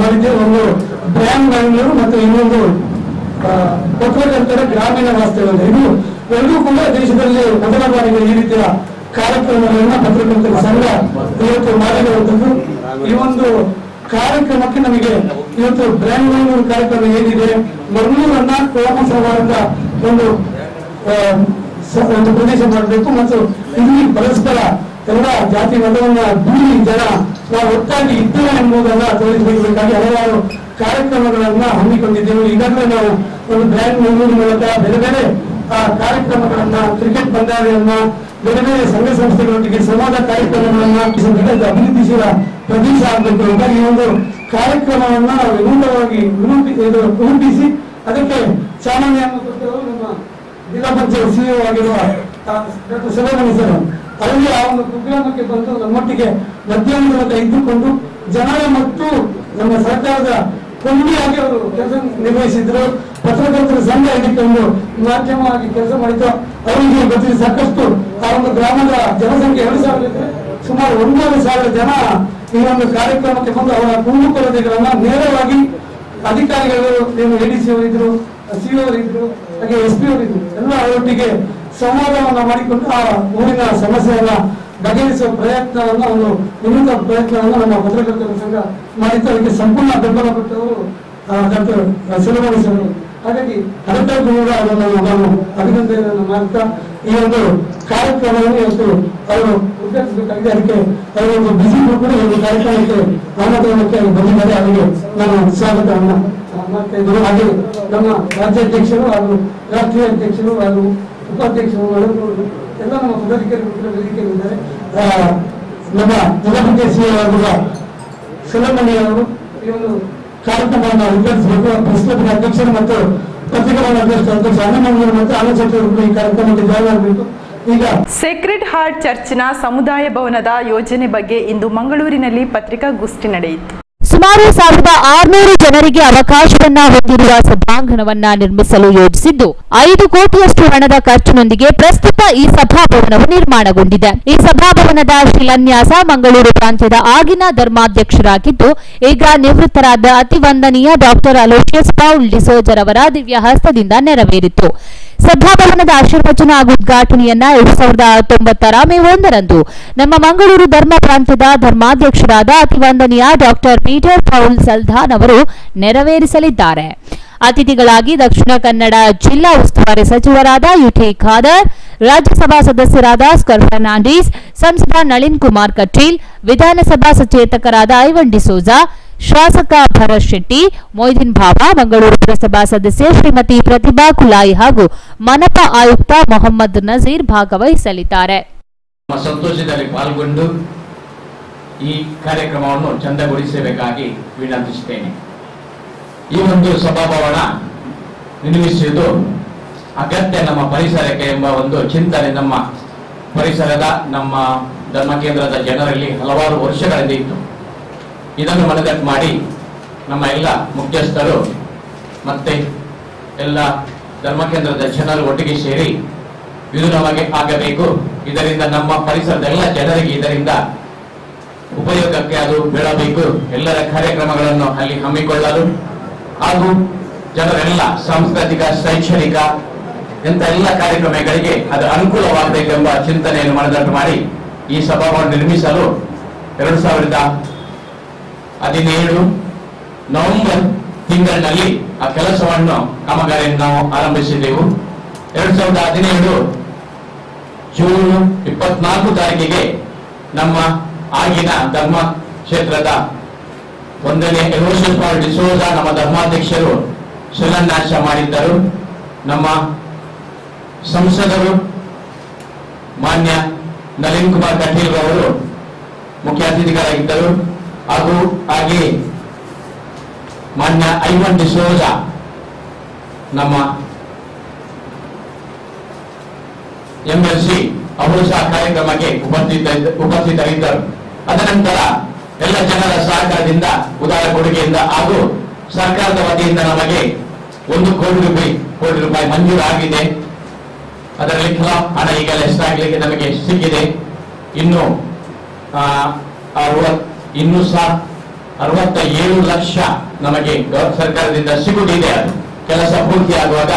ಮಾಡಿದ್ದೆ. ಒಂದು ಬ್ರ್ಯಾಂಡ್ ಬ್ಯಾಂಗ್ಳೂರು ಮತ್ತು ಇನ್ನೊಂದು ಪತ್ರಕರ್ತರ ಗ್ರಾಮೀಣ ವಾಸ್ತವ್ಯ. ಇದು ಎರಡೂ ಕೂಡ ದೇಶದಲ್ಲಿ ಮೊದಲ ಬಾರಿಗೆ ಈ ರೀತಿಯ ಕಾರ್ಯಕ್ರಮಗಳನ್ನ ಪತ್ರಕರ್ತರ ಸಂಘ ಇವತ್ತು ಮಾಡಿರುವಂತದ್ದು. ಈ ಒಂದು ಕಾರ್ಯಕ್ರಮಕ್ಕೆ ನಮಗೆ ಇವತ್ತು ಬ್ರ್ಯಾಂಡ್ ನ್ಯೂ ಕಾರ್ಯಕ್ರಮ ಏನಿದೆ, ಮಂಗಳೂರನ್ನ ಕೋಮ ಸಮಾಜದ ಒಂದು ಒಂದು ಪ್ರದೇಶ ಮಾಡಬೇಕು ಮತ್ತು ಇಲ್ಲಿ ಪರಸ್ಪರ ಎಲ್ಲ ಜಾತಿ ಮತವನ್ನ ದೂರಿ ಜನ ನಾವು ಒಟ್ಟಾಗಿ ಇದ್ದೇವೆ ಎಂಬುದನ್ನ ತೋರಿಸಬೇಕಾಗಿ ಹಲವಾರು ಕಾರ್ಯಕ್ರಮಗಳನ್ನ ಹಮ್ಮಿಕೊಂಡಿದ್ದೇವೆ. ಈಗಾಗಲೇ ನಾವು ಒಂದು ಬ್ರ್ಯಾಂಡ್ ಮಂಗಳೂರು ಮೂಲಕ ಬೇರೆ ಬೇರೆ ಆ ಕಾರ್ಯಕ್ರಮಗಳನ್ನ, ಕ್ರಿಕೆಟ್ ಪಂದ್ಯಾವಳಿಯನ್ನ, ಬೇರೆ ಬೇರೆ ಸಂಘ ಸಂಸ್ಥೆಗಳೊಂದಿಗೆ ಸಂವಾದ ಕಾರ್ಯಕ್ರಮಗಳನ್ನ, ಅಭಿವೃದ್ಧಿಶೀಲ ಪ್ರದೇಶ ಆಗಬೇಕು ಅಂತ ಈ ಒಂದು ಕಾರ್ಯಕ್ರಮವನ್ನ ನಾವು ವಿನೂತವಾಗಿ ರೂಪಿಸಿ ಅದಕ್ಕೆ ಚಾಲನೆ ನಮ್ಮ ಜಿಲ್ಲಾ ಪಂಚಾಯತ್ ಸಿಇಒ ಆಗಿರುವ ಡಾಕ್ಟರ್ ಸುಬ್ರಹ್ಮಣ್ಯ ಸರ್ ಅವರಿಗೆ ಆ ಒಂದು ಕುಗ್ರಾಮಕ್ಕೆ ಬಂದು ನಮ್ಮೊಟ್ಟಿಗೆ ಮಧ್ಯಾಹ್ನದ ಇದ್ದುಕೊಂಡು ಜನರ ಮತ್ತು ನಮ್ಮ ಸರ್ಕಾರದ ಕೊಂಡಿಯಾಗಿ ಅವರು ಕೆಲಸ ನಿರ್ವಹಿಸಿದ್ರು. ಪತ್ರಕರ್ತರ ಸಂಘ ಆಗಿಟ್ಟೊಂದು ಮಾಧ್ಯಮವಾಗಿ ಕೆಲಸ ಮಾಡಿದ್ರು. ಅವರಿಗೆ ಗೊತ್ತಿದೆ ಸಾಕಷ್ಟು ಆ ಒಂದು ಗ್ರಾಮದ ಜನಸಂಖ್ಯೆ ಎರಡು ಸಾವಿರ ಇದ್ರೆ ಸುಮಾರು ಒಂದೂವರೆ ಸಾವಿರ ಜನ ಈ ಒಂದು ಕಾರ್ಯಕ್ರಮಕ್ಕೆ ಬಂದು ಅವರ ಕುಂದು ಕೊರತೆಗಳನ್ನ ನೇರವಾಗಿ ಅಧಿಕಾರಿಗಳು, ಏನು ಎಡಿಸಿ ಅವರಿದ್ರು, ಸಿಇಒ ಅವರಿದ್ರು, ಹಾಗೆ ಎಸ್ ಪಿ ಅವರಿದ್ರು, ಎಲ್ಲ ಅವರೊಟ್ಟಿಗೆ ಸಂವಾದವನ್ನ ಮಾಡಿಕೊಂಡು ಆ ಊರಿನ ಸಮಸ್ಯೆಯನ್ನ ಬಗೆಹರಿಸುವ ಪ್ರಯತ್ನವನ್ನ ಒಂದು ಉನ್ನತ ಪ್ರಯತ್ನವನ್ನ ನಮ್ಮ ಪತ್ರಕರ್ತರ ಸಂಘ ಮಾಡಿದ್ದು. ಅದಕ್ಕೆ ಸಂಪೂರ್ಣ ಬೆಂಬಲ ಕೊಟ್ಟವರು ಡಾಕ್ಟರ್ ಸುಬ್ರಹ್ಮಣ್ಯ ಅವರು. ಹಾಗಾಗಿ ಅದಕ್ಕೂ ಕೂಡ ಅದನ್ನು ನಾನು ಅಭಿನಂದನೆಯನ್ನು ಮಾಡ್ತಾ ಈ ಒಂದು ಕಾರ್ಯಕ್ರಮವನ್ನು ಇವತ್ತು ಅವರು ಉದ್ದೇಶಿಸಬೇಕಾಗಿದೆ. ಅದಕ್ಕೆ ಅವರೊಂದು ಬಿಸಿ ಕೂಡ ಒಂದು ಕಾರ್ಯಕ್ರಮಕ್ಕೆ ಆಮಂತ್ರಣಕ್ಕೆ ಬಂದಿದ್ದಾರೆ. ಅವರಿಗೆ ನಾನು ಸ್ವಾಗತವನ್ನು ಮಾಡ್ತಾ ಇದ್ದೇನೆ. ಹಾಗೆ ನಮ್ಮ ರಾಜ್ಯಾಧ್ಯಕ್ಷರು ಹಾಗೂ ರಾಷ್ಟ್ರೀಯ ಅಧ್ಯಕ್ಷರು ಹಾಗೂ ಉಪಾಧ್ಯಕ್ಷರು ಎಲ್ಲ ನಮ್ಮ ಪದಾಧಿಕಾರಿಗಳಿದ್ದಾರೆ. ನಮ್ಮ ಜಿಲ್ಲಾ ಪಂಚಾಯತ್ ಸಿಇಒ ಸುಬ್ರಹ್ಮಣ್ಯ ಅವರು ಈ ಒಂದು ಕಾರ್ಯಕ್ರಮವನ್ನು ಉದ್ಘಾಟಿಸಬೇಕು. ಪ್ರಶ್ನೋತ್ತರ ಅಧ್ಯಕ್ಷರು ಮತ್ತು ಪತ್ರಿಕಾಗೋಷ್ಠಿ ಅಧ್ಯಕ್ಷ ಅಣ್ಣಮಂಜೂರು ಮತ್ತು ಆಲೋಚಕರು ಈ ಕಾರ್ಯಕ್ರಮಕ್ಕೆ ಜಾರಿಯಾಗಬೇಕು. ಈಗ ಸೇಕ್ರೆಡ್ ಹಾರ್ಟ್ ಚರ್ಚ್ನ ಸಮುದಾಯ ಭವನದ ಯೋಜನೆ ಬಗ್ಗೆ ಇಂದು ಮಂಗಳೂರಿನಲ್ಲಿ ಪತ್ರಿಕಾಗೋಷ್ಠಿ ನಡೆಯಿತು. ಸುಮಾರು ಸಾವಿರದ ಆರುನೂರು ಜನರಿಗೆ ಅವಕಾಶವನ್ನ ಹೊಂದಿರುವ ಸಭಾಂಗಣವನ್ನ ನಿರ್ಮಿಸಲು ಯೋಜಿಸಿದ್ದು, ಐದು ಕೋಟಿಯಷ್ಟು ಹಣದ ಖರ್ಚಿನೊಂದಿಗೆ ಪ್ರಸ್ತುತ ಈ ಸಭಾಭವನವು ನಿರ್ಮಾಣಗೊಂಡಿದೆ. ಈ ಸಭಾಭವನದ ಶಿಲಾನ್ಯಾಸ ಮಂಗಳೂರು ಪ್ರಾಂತ್ಯದ ಆಗಿನ ಧರ್ಮಾಧ್ಯಕ್ಷರಾಗಿದ್ದು, ಈಗ ನಿವೃತ್ತರಾದ ಅತಿವಂದನೀಯ ಡಾಕ್ಟರ್ ಅಲೋಶಿಯಸ್ ಪೌಲ್ ಡಿಸೋಜರ್ ಅವರ ದಿವ್ಯ ಹಸ್ತದಿಂದ ನೆರವೇರಿತು. ಸಭಾಭವನದ ಆಶೀರ್ವಚನ ಹಾಗೂ ಉದ್ಘಾಟನೆಯನ್ನ ಎರಡ್ ಸಾವಿರದ ಹತ್ತೊಂಬತ್ತರ ಮೇ ಒಂದರಂದು ನಮ್ಮ ಮಂಗಳೂರು ಧರ್ಮ ಪ್ರಾಂತ್ಯದ ಧರ್ಮಾಧ್ಯಕ್ಷರಾದ ಅತಿವಂದನೀಯ ಡಾಕ್ಟರ್ ಪೀಟರ್ ಪೌಲ್ ಸಲ್ಧಾನ್ ಅವರು ನೆರವೇರಿಸಲಿದ್ದಾರೆ. ಅತಿಥಿಗಳಾಗಿ ದಕ್ಷಿಣ ಕನ್ನಡ ಜಿಲ್ಲಾ ಉಸ್ತುವಾರಿ ಸಚಿವರಾದ ಯುಟಿ ಖಾದರ್, ರಾಜ್ಯಸಭಾ ಸದಸ್ಯರಾದ ಸ್ಕರ್ ಫರ್ನಾಂಡಿಸ್, ಸಂಸದ ನಳಿನ್ ಕುಮಾರ್ ಕಟೀಲ್, ವಿಧಾನಸಭಾ ಸಚೇತಕರಾದ ಐವನ್ ಡಿಸೋಜಾ, ಶಾಸಕ ಭರತ್ ಶೆಟ್ಟಿ, ಮೊಯ್ದೀನ್ ಭಾವ, ಮಂಗಳೂರು ಪುರಸಭಾ ಸದಸ್ಯೆ ಶ್ರೀಮತಿ ಪ್ರತಿಭಾ ಕುಲಾಯಿ ಹಾಗೂ ಮನಪಾ ಆಯುಕ್ತ ಮೊಹಮ್ಮದ್ ನಜೀರ್ ಭಾಗವಹಿಸಲಿದ್ದಾರೆ. ಸಂತೋಷದಲ್ಲಿ ಪಾಲ್ಗೊಂಡು ಈ ಕಾರ್ಯಕ್ರಮವನ್ನು ಚಂದಗೊಳಿಸಬೇಕಾಗಿ ವಿನಂತಿಸುತ್ತೇನೆ. ಈ ಒಂದು ಸಭಾಭವನ ನಿರ್ಮಿಸುವುದು ಅಗತ್ಯ ನಮ್ಮ ಪರಿಸರಕ್ಕೆ ಎಂಬ ಒಂದು ಚಿಂತನೆ ನಮ್ಮ ಪರಿಸರದ ನಮ್ಮ ಧರ್ಮ ಕೇಂದ್ರದ ಜನರಲ್ಲಿ ಹಲವಾರು ವರ್ಷಗಳಿಂದ ಇತ್ತು. ಇದನ್ನು ಮನದಟ್ಟು ಮಾಡಿ ನಮ್ಮ ಎಲ್ಲ ಮುಖ್ಯಸ್ಥರು ಮತ್ತೆ ಎಲ್ಲ ಧರ್ಮ ಕೇಂದ್ರದ ಜನರು ಒಟ್ಟಿಗೆ ಸೇರಿ ವಿಧುರವಾಗಿ ಆಗಬೇಕು. ಇದರಿಂದ ನಮ್ಮ ಪರಿಸರದ ಎಲ್ಲ ಜನರಿಗೆ ಇದರಿಂದ ಉಪಯೋಗಕ್ಕೆ ಅದು ಬೀಳಬೇಕು. ಎಲ್ಲರ ಕಾರ್ಯಕ್ರಮಗಳನ್ನು ಅಲ್ಲಿ ಹಮ್ಮಿಕೊಳ್ಳಲು ಹಾಗೂ ಜನರೆಲ್ಲ ಸಾಂಸ್ಕೃತಿಕ, ಶೈಕ್ಷಣಿಕ ಇಂಥ ಎಲ್ಲ ಕಾರ್ಯಕ್ರಮಗಳಿಗೆ ಅದು ಅನುಕೂಲವಾಗಬೇಕೆಂಬ ಚಿಂತನೆಯನ್ನು ಮನದಟ್ಟು ಮಾಡಿ ಈ ಸಭಾಭವನ ನಿರ್ಮಿಸಲು ಎರಡು ಸಾವಿರದ ಹದಿನೇಳು ನವೆಂಬರ್ ತಿಂಗಳಿನಲ್ಲಿ ಆ ಕೆಲಸವನ್ನು ಕಾಮಗಾರಿಯನ್ನು ನಾವು ಆರಂಭಿಸಿದ್ದೆವು. ಎರಡ್ ಸಾವಿರದ ಹದಿನೇಳು ಜೂನ್ ಇಪ್ಪತ್ನಾಲ್ಕು ತಾರೀಕಿಗೆ ನಮ್ಮ ಆಗಿನ ಧರ್ಮ ಕ್ಷೇತ್ರದ ಒಂದನೇ ಎಲೋಶಿಯಸ್ ಪೌಲ್ ಡಿಸೋಜ ನಮ್ಮ ಧರ್ಮಾಧ್ಯಕ್ಷರು ಶಿಲಾನ್ಯಾಸ ಮಾಡಿದ್ದರು. ನಮ್ಮ ಸಂಸದರು ಮಾನ್ಯ ನಳಿನ್ ಕುಮಾರ್ ಕಟೀಲ್ ಅವರು ಮುಖ್ಯ ಅತಿಥಿಗಳಾಗಿದ್ದರು ಹಾಗೂ ಹಾಗೆಯೇ ಮಾನ್ಯ ಐವನ್ ಡಿಸೋಜ ನಮ್ಮ ಎಂಎಲ್ಸಿ ಅವರು ಸಹ ಕಾರ್ಯಕ್ರಮಕ್ಕೆ ಉಪಸ್ಥಿತ ಉಪಸ್ಥಿತರಿದ್ದರು. ಅದನಂತರ ಎಲ್ಲ ಜನರ ಸಹಕಾರದಿಂದ, ಉದಾರ ಕೊಡುಗೆಯಿಂದ ಹಾಗೂ ಸರ್ಕಾರದ ವತಿಯಿಂದ ನಮಗೆ ಒಂದು ಕೋಟಿ ರೂಪಾಯಿ ಕೋಟಿ ರೂಪಾಯಿ ಮಂಜೂರಾಗಿದೆ. ಅದರಲ್ಲಿ ಕೆಲ ಹಣ ಈಗೆಲ್ಲ ಎಷ್ಟಾಗಲಿಕ್ಕೆ ನಮಗೆ ಸಿಕ್ಕಿದೆ. ಇನ್ನು ಇನ್ನೂ ಸಹ ಅರವತ್ತ ಏಳು ಲಕ್ಷ ನಮಗೆ ಸರ್ಕಾರದಿಂದ ಸಿಗುತ್ತಿದೆ. ಅದು ಕೆಲಸ ಪೂರ್ತಿ ಆಗುವಾಗ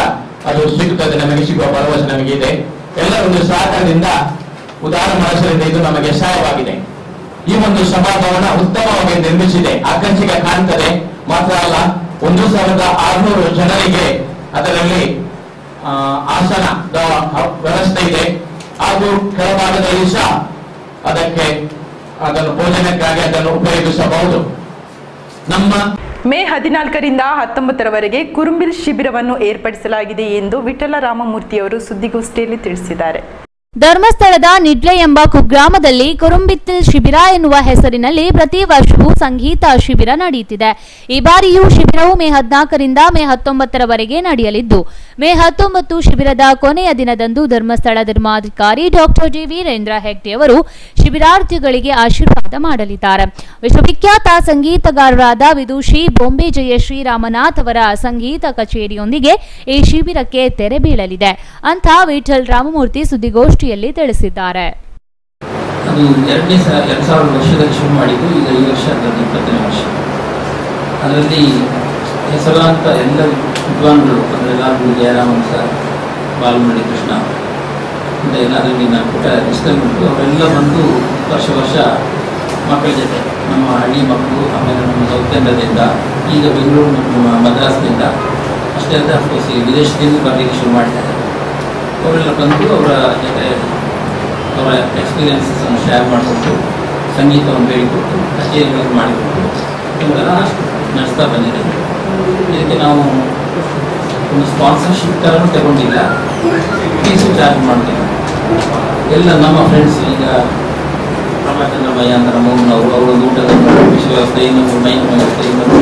ಅದು ಸಿಗುತ್ತದೆ, ನಮಗೆ ಸಿಗುವ ಭರವಸೆ ನಮಗಿದೆ. ಎಲ್ಲರೊಂದು ಸಹಕಾರದಿಂದ ಉದಾರ ಮನಸ್ಸಿನಿಂದ ಇದು ನಮಗೆ ಸಹಾಯವಾಗಿದೆ. ಈ ಒಂದು ಸಭಾಭವನ ಉತ್ತಮವಾಗಿ ನಿರ್ಮಿಸಿದೆ, ಆಕರ್ಷಕ ಕಾಣ್ತದೆ. ಮಾತ್ರ ಅಲ್ಲ, ಒಂದು ಸಾವಿರದ ಆರುನೂರು ಜನರಿಗೆ ಅದರಲ್ಲಿ ಆಸನದ ವ್ಯವಸ್ಥೆ ಇದೆ. ಹಾಗೂ ಕೆಳಭಾಗದಲ್ಲಿ ಸಹ ಅದಕ್ಕೆ ಅದನ್ನು ಭೋಜನಕ್ಕಾಗಿ ಅದನ್ನು ಉಪಯೋಗಿಸಬಹುದು. ನಮ್ಮ ಮೇ ಹದಿನಾಲ್ಕರಿಂದ ಹತ್ತೊಂಬತ್ತರವರೆಗೆ ಕುರುಂಬಿಲ್ ಶಿಬಿರವನ್ನು ಏರ್ಪಡಿಸಲಾಗಿದೆ ಎಂದು ವಿಠಲ ರಾಮಮೂರ್ತಿಯವರು ಸುದ್ದಿಗೋಷ್ಠಿಯಲ್ಲಿ ತಿಳಿಸಿದ್ದಾರೆ. ಧರ್ಮಸ್ಥಳದ ನಿಡ್ಲೆ ಎಂಬ ಕುಗ್ರಾಮದಲ್ಲಿ ಕುರುಂಬಿತ್ತಿಲ್ ಶಿಬಿರ ಎನ್ನುವ ಹೆಸರಿನಲ್ಲಿ ಪ್ರತಿ ವರ್ಷವೂ ಸಂಗೀತ ಶಿಬಿರ ನಡೆಯುತ್ತಿದೆ. ಈ ಬಾರಿಯೂ ಶಿಬಿರವು ಮೇ ಹದಿನಾಲ್ಕರಿಂದ ಮೇ ಹತ್ತೊಂಬತ್ತರವರೆಗೆ ನಡೆಯಲಿದ್ದು, ಮೇ ಹತ್ತೊಂಬತ್ತು ಶಿಬಿರದ ಕೊನೆಯ ದಿನದಂದು ಧರ್ಮಸ್ಥಳ ಧರ್ಮಾಧಿಕಾರಿ ಡಾಕ್ಟರ್ ಜಿ ವೀರೇಂದ್ರ ಹೆಗ್ಡೆಯವರು ಶಿಬಿರಾರ್ಥಿಗಳಿಗೆ ಆಶೀರ್ವಾದ ಮಾಡಲಿದ್ದಾರೆ. ವಿಶ್ವವಿಖ್ಯಾತ ಸಂಗೀತಗಾರರಾದ ವಿದುಷಿ ಬೊಂಬೆ ಜಯ ಶ್ರೀರಾಮನಾಥ್ ಅವರ ಸಂಗೀತ ಕಚೇರಿಯೊಂದಿಗೆ ಈ ಶಿಬಿರಕ್ಕೆ ತೆರೆ ಬೀಳಲಿದೆ ಅಂತ ವಿಠಲ್ ರಾಮಮೂರ್ತಿ ಸುದ್ದಿಗೋಷ್ಠಿ ಯಲ್ಲಿ ತಿಳಿಸಿದ್ದಾರೆ. ಅದು ಎರಡನೇ ಎರಡು ಸಾವಿರದ ವರ್ಷದಲ್ಲಿ ಶುರು ಮಾಡಿದ್ದು, ಈಗ ಈ ವರ್ಷ ಅದರಲ್ಲಿ ಇಪ್ಪತ್ತನೇ ವರ್ಷ. ಅದರಲ್ಲಿ ಹೆಸರಾಂತ ಎಲ್ಲ ವಿದ್ವಾನ್ಗಳು ಅಂದರೆ ನಾನು ಜಯರಾಮನ್ ಸರ್, ಬಾಲಮುರಳಿ ಕೃಷ್ಣ ಅಂತ ಏನಾದರೂ ನಾನು ಪುಟ್ಟ ಲಿಸ್ಟಲ್ಲಿ ಉಂಟು. ಅವರೆಲ್ಲ ಬಂದು ವರ್ಷ ವರ್ಷ ಮಕ್ಕಳ ಜೊತೆ, ನಮ್ಮ ಹಳ್ಳಿ ಮಕ್ಕಳು, ಆಮೇಲೆ ನಮ್ಮ ಸೌತ್ ಕೇಂದ್ರದಿಂದ, ಈಗ ಬೆಂಗಳೂರು ನಮ್ಮ ಮದ್ರಾಸ್ನಿಂದ, ಅಷ್ಟೇ ಅಂದರೆ ಅಫ್ಕೋರ್ಸ್ ಈ ವಿದೇಶದಿಂದ ಬರಲಿಕ್ಕೆ ಶುರು ಮಾಡಿದ್ದಾರೆ. ಅವರೆಲ್ಲ ಬಂದು ಅವರ ಜೊತೆ ಅವರ ಎಕ್ಸ್ಪೀರಿಯನ್ಸನ್ನು ಶೇರ್ ಮಾಡಿಕೊಟ್ಟು, ಸಂಗೀತವನ್ನು ಹೇಳಿಕೊಟ್ಟು, ಕಚೇರಿಗಳನ್ನು ಮಾಡಿಕೊಟ್ಟು ಇದೆಲ್ಲ ನಡೆಸ್ತಾ ಬಂದಿದೆ. ಇದಕ್ಕೆ ನಾವು ಒಂದು ಸ್ಪಾನ್ಸರ್ಶಿಪ್ ಥರನೂ ತಗೊಂಡಿಲ್ಲ, ಫೀಸು ಚಾರ್ಜ್ ಮಾಡ್ತೀವಿ. ಎಲ್ಲ ನಮ್ಮ ಫ್ರೆಂಡ್ಸ್ ಈಗ ಪ್ರಭಾಚಂದ್ರಭಯ್ಯ ಅಂತ ನಮ್ಮವರು, ಅವರ ಊಟದ ವ್ಯವಸ್ಥೆ, ಇನ್ನೊಂದು ಮೈನ್ ವ್ಯವಸ್ಥೆ, ಇನ್ನೊಂದು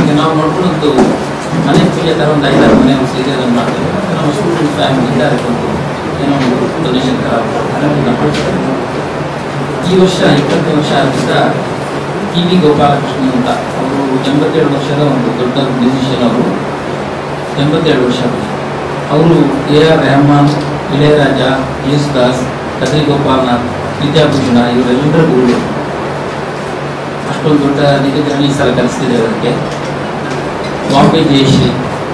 ಈಗ ನಾವು ನೋಡ್ಕೊಂಡಂತೂ ಮನೆ ಪೂಜೆ ಥರ ಒಂದು ಐದಾರು ಮನೆ ಒಂದು ಸೀರೆ ಅದನ್ನು ಮಾಡ್ತೀವಿ. ನಮ್ಮ ಸ್ಟೂಡೆಂಟ್ ಫ್ಯಾಮಿಲಿಯಿಂದ ಅದಕ್ಕೊಂದು ಏನೋ ಒಂದು ಡೊನೇಷನ್ ಥರ ಅದನ್ನು ಕೊಡ್ತಾರೆ. ಈ ವರ್ಷ ಇಪ್ಪತ್ತನೇ ವರ್ಷ ಆಗಿದ್ದ ಟಿ ವಿ ಗೋಪಾಲಕೃಷ್ಣನ್ ಅಂತ ಅವರು ಎಂಬತ್ತೇಳು ವರ್ಷದ ಒಂದು ದೊಡ್ಡ ಮ್ಯೂಸಿಷಿಯನ್. ಅವರು ಎಂಬತ್ತೇಳು ವರ್ಷ. ಅವರು ಎ ಆರ್ ರೆಹಮಾನ್, ಇಳೆಯರಾಜ, ಯೇಸುದಾಸ್, ಕದ್ರಿ ಗೋಪಾಲನಾಥ್, ವಿದ್ಯಾಭೂಷಣ ಇವರೆಲ್ಲರ ಗುರುಗಳು. ಅಷ್ಟೊಂದು ದೊಡ್ಡ ನಿಧಿಗಳನ್ನು ಈ ಸಲ ಕಲಿಸ್ತಿದ್ದೇವೆ. ಅದಕ್ಕೆ ಬಾಂಬೆ ಜಯಶ್ರೀ,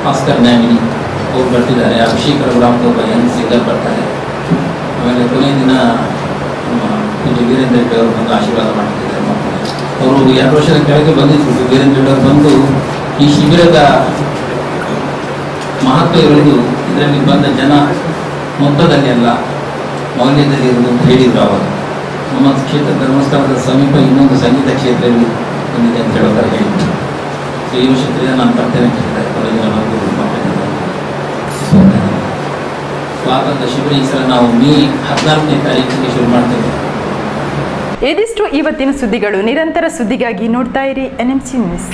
ಆಸ್ಕರ್ ನ್ಯಾಮಿನಿ ಅವ್ರು ಬರ್ತಿದ್ದಾರೆ. ಅಭಿಷೇಕ್ ರಾಮಗೋಪಾಲ ಹೆಂಗ್ ಸಿಂಗರ್ ಬರ್ತಾರೆ. ಆಮೇಲೆ ಕೊನೆಯ ದಿನ ಪೂಜೆ ವೀರೇಂದ್ರ ರೆಡ್ಡಿ ಅವರು ಬಂದು ಆಶೀರ್ವಾದ ಮಾಡ್ತಿದ್ದಾರೆ. ಅವರು ಎರಡು ವರ್ಷದ ಕೆಳಗೆ ಬಂದಿದ್ರು. ವೀರೇಂದ್ರ ರೆಡ್ಡಿ ಅವರು ಬಂದು ಈ ಶಿಬಿರದ ಮಹತ್ವ ಇರೋದು, ಇದರಲ್ಲಿ ಬಂದ ಜನ ಮೊತ್ತದಲ್ಲಿ ಅಲ್ಲ ಮೌಲ್ಯದಲ್ಲಿ ಇರೋದು ಅಂತ ಹೇಳಿದರು. ಅವರು ನಮ್ಮ ಕ್ಷೇತ್ರ ಧರ್ಮಸ್ಥಳದ ಸಮೀಪ ಇನ್ನೊಂದು ಸಂಗೀತ ಕ್ಷೇತ್ರದಲ್ಲಿ ಬಂದಿದೆ ಅಂತ ಹೇಳೋದಾರೆ ಹೇಳಿದರು. ಸೊ ಈ ವರ್ಷದಿಂದ ನಾನು ಬರ್ತೇನೆ ಅಂತ ಹೇಳಿದ್ದಾರೆ. ಕೊನೆಯ ಸ್ವಾಗತ ಶಿಬಿರ ಈ ಸಲ ನಾವು ಮೇ ಹದಿನಾಲ್ಕನೇ ತಾರೀಕಿಗೆ ಶುರು ಮಾಡ್ತೇವೆ. ಇದಿಷ್ಟು ಇವತ್ತಿನ ಸುದ್ದಿಗಳು. ನಿರಂತರ ಸುದ್ದಿಗಾಗಿ ನೋಡ್ತಾ ಇರಿ ಎನ್ ಎಂ ಸಿ ನ್ಯೂಸ್.